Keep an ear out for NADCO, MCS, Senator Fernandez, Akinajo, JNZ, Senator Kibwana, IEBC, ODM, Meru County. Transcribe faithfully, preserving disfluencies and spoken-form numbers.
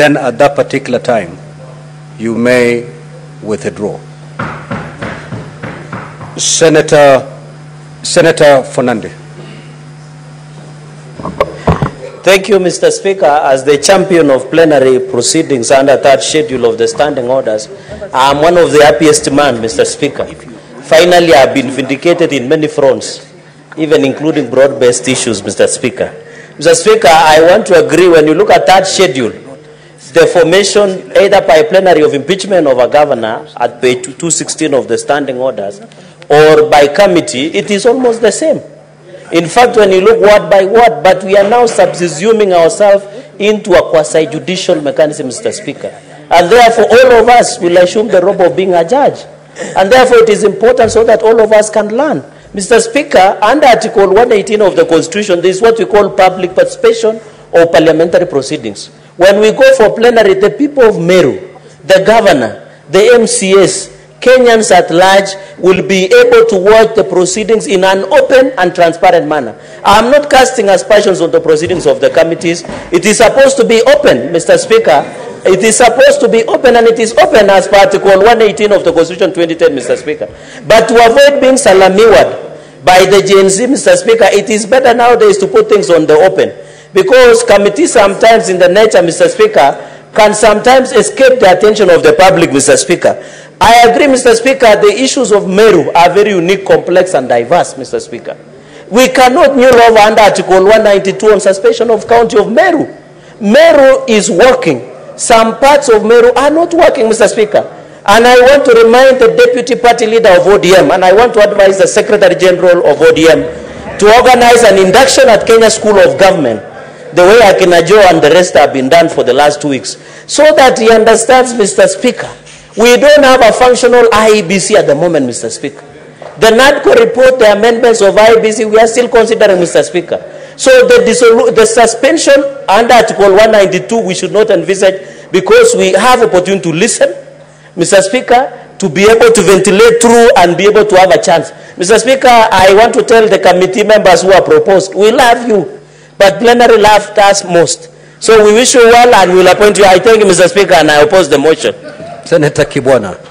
then at that particular time, you may withdraw. Senator, Senator Fernandez. Thank you, Mister Speaker. As the champion of plenary proceedings under that schedule of the standing orders, I am one of the happiest men, Mister Speaker. Finally, I have been vindicated in many fronts, even including broad-based issues, Mister Speaker. Mister Speaker, I want to agree when you look at that schedule, the formation either by plenary of impeachment of a governor at page two sixteen of the standing orders or by committee, it is almost the same. In fact, when you look word by word, but we are now subsuming ourselves into a quasi-judicial mechanism, Mister Speaker. And therefore, all of us will assume the role of being a judge. And therefore, it is important so that all of us can learn. Mister Speaker, under Article one eighteen of the Constitution, this is what we call public participation or parliamentary proceedings. When we go for plenary, the people of Meru, the governor, the M C S, Kenyans at large will be able to watch the proceedings in an open and transparent manner. I am not casting aspersions on the proceedings of the committees. It is supposed to be open, Mister Speaker. It is supposed to be open, and it is open as per Article one eighteen of the Constitution twenty ten, Mister Speaker. But to avoid being salamiwad by the J N Z, Mister Speaker, it is better nowadays to put things on the open, because committees sometimes in the nature, Mister Speaker, can sometimes escape the attention of the public, Mister Speaker. I agree, Mister Speaker, the issues of Meru are very unique, complex, and diverse, Mister Speaker. We cannot mull over under Article one ninety-two on suspension of county of Meru. Meru is working. Some parts of Meru are not working, Mister Speaker. And I want to remind the Deputy Party Leader of O D M, and I want to advise the Secretary General of O D M to organize an induction at Kenya School of Government, the way Akinajo and the rest have been done for the last two weeks, so that he understands, Mister Speaker, we don't have a functional I E B C at the moment, Mister Speaker. The NADCO report, the amendments of I E B C, we are still considering, Mister Speaker. So the, the suspension under Article one ninety-two, we should not envisage, because we have opportunity to listen, Mister Speaker, to be able to ventilate through and be able to have a chance. Mister Speaker, I want to tell the committee members who are proposed, we love you, but plenary laughed us most. So we wish you well, and we'll appoint you. I thank you, Mister Speaker, and I oppose the motion. Senator Kibwana.